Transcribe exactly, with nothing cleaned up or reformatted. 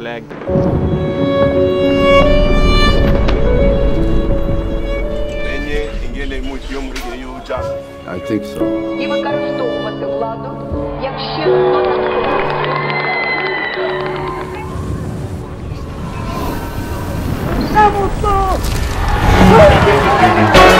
lag. I think so. Sabotage!